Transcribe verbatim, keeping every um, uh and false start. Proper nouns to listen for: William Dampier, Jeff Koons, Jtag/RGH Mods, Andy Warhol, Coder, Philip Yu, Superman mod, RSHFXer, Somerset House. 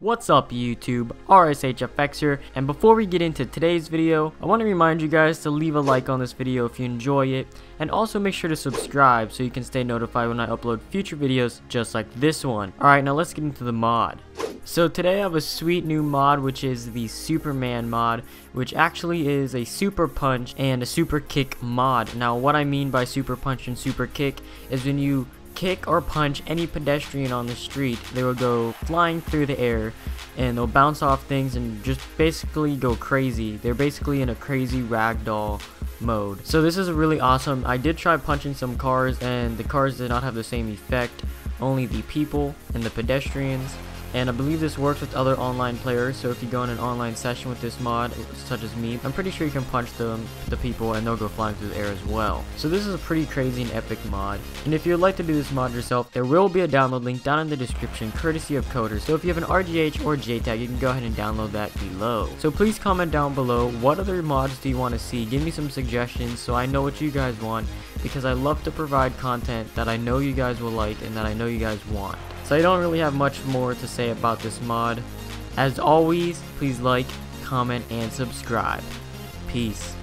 What's up YouTube, RSHFXer, and before we get into today's video, I want to remind you guys to leave a like on this video if you enjoy it, and also make sure to subscribe so you can stay notified when I upload future videos just like this one. Alright, now let's get into the mod. So today I have a sweet new mod, which is the Superman mod, which actually is a super punch and a super kick mod. Now what I mean by super punch and super kick is when you kick or punch any pedestrian on the street, they will go flying through the air and they'll bounce off things and just basically go crazy. They're basically in a crazy ragdoll mode. So this is really awesome. I did try punching some cars and the cars did not have the same effect, only the people and the pedestrians. And I believe this works with other online players, so if you go in an online session with this mod, such as me, I'm pretty sure you can punch them, the people, and they'll go flying through the air as well. So this is a pretty crazy and epic mod, and if you'd like to do this mod yourself, there will be a download link down in the description, courtesy of Coder, so if you have an R G H or J tag, you can go ahead and download that below. So please comment down below, what other mods do you want to see? Give me some suggestions so I know what you guys want, because I love to provide content that I know you guys will like and that I know you guys want. So I don't really have much more to say about this mod. As always, please like, comment, and subscribe. Peace.